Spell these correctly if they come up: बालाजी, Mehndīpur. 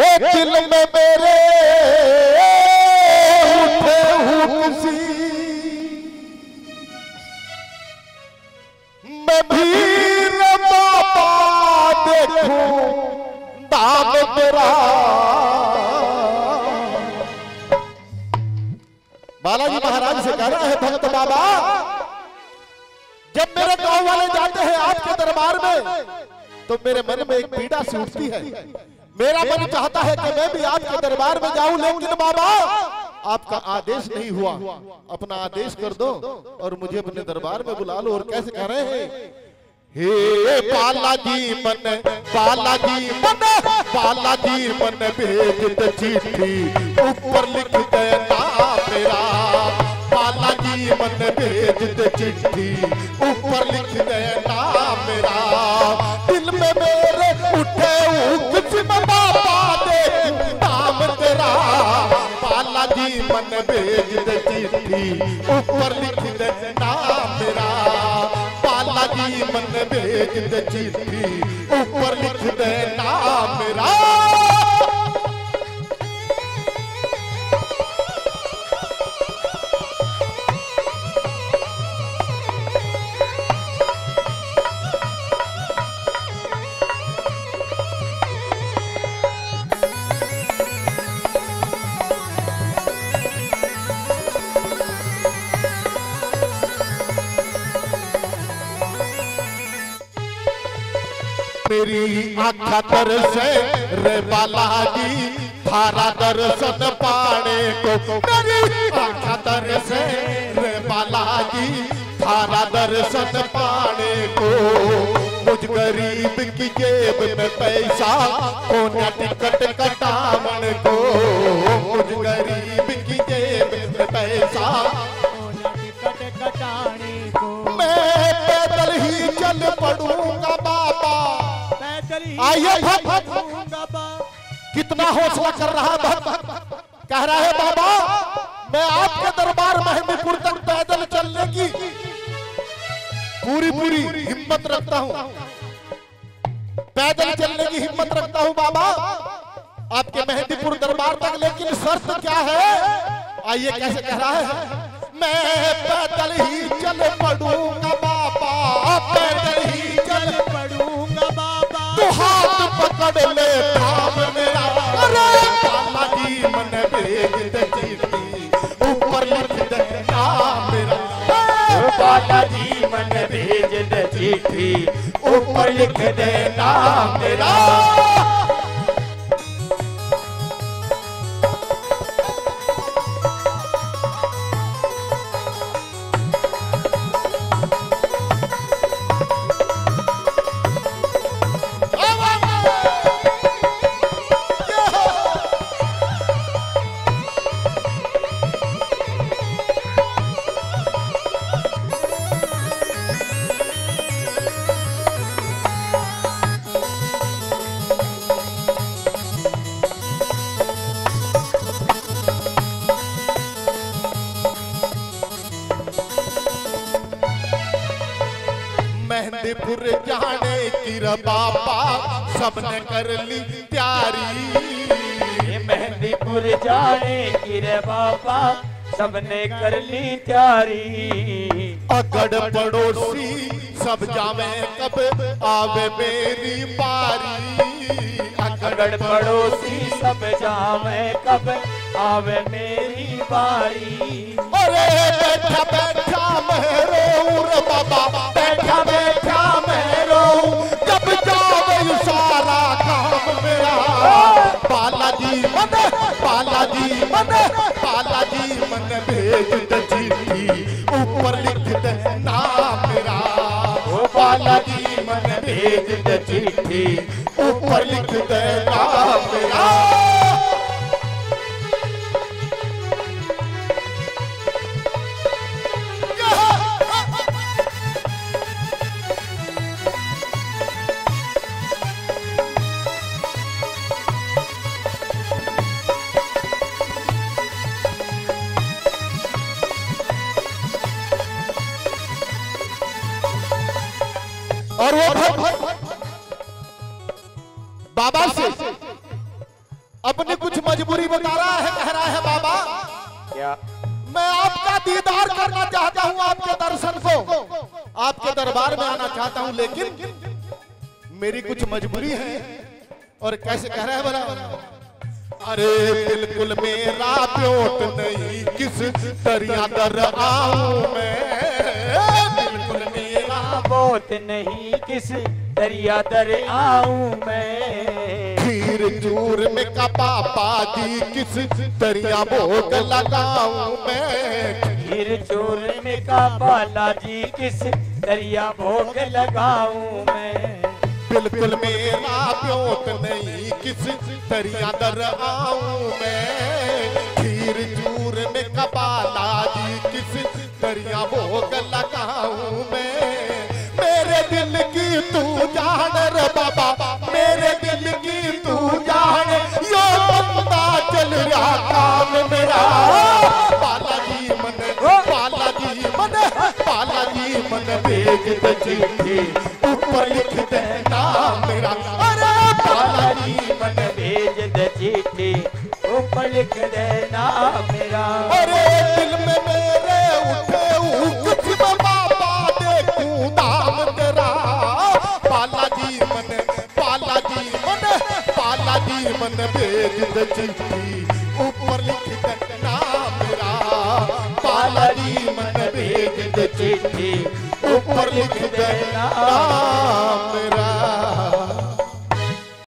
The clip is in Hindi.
एक दिल में मेरे उठे हुट सी मैं भी बाबा देखूं दाम तेरा। बालाजी महाराज से कहना है भक्त बाबा, जब मेरे गांव वाले जाते हैं आपके दरबार में तो मेरे मन में एक पीड़ा सी उठती है। मेरा मन चाहता है कि मैं भी आपके दरबार में जाऊं, लेकिन बाबा आपका आदेश नहीं हुआ। अपना आदेश कर दो और मुझे अपने दरबार में बुला लो। और कैसे कह रहे हैं, हे बालाजी मन, बालाजी मन, बालाजी मन भेजते चिट्ठी ऊपर लिख देना मेरा। बालाजी मन भेजते चिट्ठी ऊपर लिख देना मेरा। दिल में मेरे उठे बालाजी मन भेज दे चिट्ठी ऊपर लिख देना मेरा। बालाजी मन भेज दे चिट्ठी ऊपर लिख देना मेरा। मेरी आँखा तरसे रे बालाजी थारा दर्शन पाने को। मेरी आँखा तरसे रे बालाजी थारा दर्शन पाने को। मुझ गरीब की जेब में पैसा कोना टिकट कटावन को। मुझ गरीब की जेब में पैसा कोना टिकट कटाने को। मैं पैदल ही चल पड़ूंगा बाबा, आइए भक्त कितना हौसला कर रहा भक्त। कह रहा है बाबा मैं आपके दरबार मेहंदीपुर तक पैदल चलने की पूरी पूरी हिम्मत रखता हूँ, पैदल चलने की हिम्मत रखता हूँ बाबा आपके मेहंदीपुर दरबार तक। लेकिन शर्त क्या है, आइए कैसे कह रहा है, मैं पैदल ही चल पड़ूंगा बाबा, पैदल ही चल पड़ूंगा बाबा। हाथ पकड़ ले थाम मेरा। अरे बालाजी मन भेज दे चिट्ठी ऊपर लिख देना मेरा। बालाजी मन भेज दे चिट्ठी ऊपर लिख देना मेरा। मेहंदीपुर जाने की बाबा सबने कर ली तैयारी। मेहंदीपुर जाने की बाबा सबने कर ली तैयारी। अगड़ पड़ोसी सब जावे कब आवे मेरी पारी। अगड़ पड़ोसी सब जावे कब आवे मेरी पारी। अरे बैठा बैठा मैं रोऊं रे बाबा, बैठा बैठा मैं रोऊं, जब जावे सारा काम मेरा। बालाजी मन, बालाजी मन, बालाजी मन भेज दे चिट्ठी ऊपर लिख देना मेरा। बालाजी मन भेज दे चिट्ठी ऊपर लिख देना मेरा। और वो बाबा से अपनी कुछ मजबूरी बता रहा है बाबा क्या? मैं आपका दीदार करना चाहता हूँ, आपके दर्शन को, आपके दरबार में आना चाहता हूँ, लेकिन मेरी कुछ मजबूरी है। और कैसे कह रहा है बड़ा? अरे बिल्कुल मेरा प्योट नहीं, किस दरिया दर आऊं मैं, बिल्कुल मेरा प्योट नहीं, किस दरिया दर आऊं मैं, खीर चूर में कपा पादी, किस दरिया भोग लगाऊं मैं, खीर चूर में कपा लाजी, किस दरिया भोग लगाऊं मैं, बिल्कुल मेरा प्योत नहीं, किस दरिया दर आऊं मैं, खीर चूर में कपा लाजी, किस दरिया भोग लगाऊं मैं, मेरे दिल की तू जान रे बाबा, मेरे दिल की तू जान, यो बंदा चल रहा काम मेरा, बालाजी मन, बालाजी मन, बालाजी मन, भेज दे चिट्ठी ऊपर लिख दे नाम मेरा, अरे बालाजी मन, भेज दे चिट्ठी ऊपर लिख दे नाम मेरा, अरे दिल में मेरे उठे कुछ बाबा देखूं नाम तेरा, बालाजी मन, बालाजी मन, बालाजी मन, भेज दे चिट्ठी ऊपर लिख दे नाम मेरा, बालाजी मन, भेज दे चिट्ठी ऊपर लिख दे नाम।